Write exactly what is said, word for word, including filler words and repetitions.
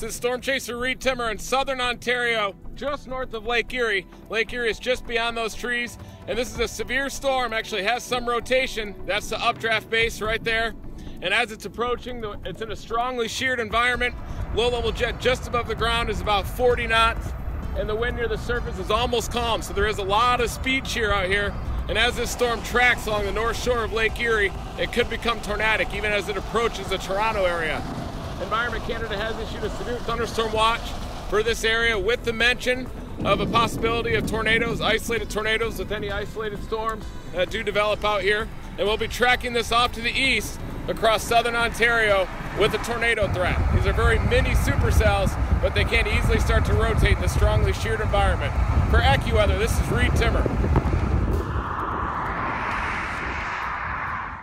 Since storm chaser Reed Timmer in southern Ontario, just north of Lake Erie. Lake Erie is just beyond those trees, and this is a severe storm, actually has some rotation. That's the updraft base right there. And as it's approaching, it's in a strongly sheared environment. Low-level jet just above the ground is about forty knots, and the wind near the surface is almost calm, so there is a lot of speed shear out here. And as this storm tracks along the north shore of Lake Erie, it could become tornadic even as it approaches the Toronto area. Environment Canada has issued a severe thunderstorm watch for this area with the mention of a possibility of tornadoes, isolated tornadoes with any isolated storms that do develop out here. And we'll be tracking this off to the east across southern Ontario with a tornado threat. These are very mini supercells, but they can easily start to rotate in a strongly sheared environment. For AccuWeather, this is Reed Timmer.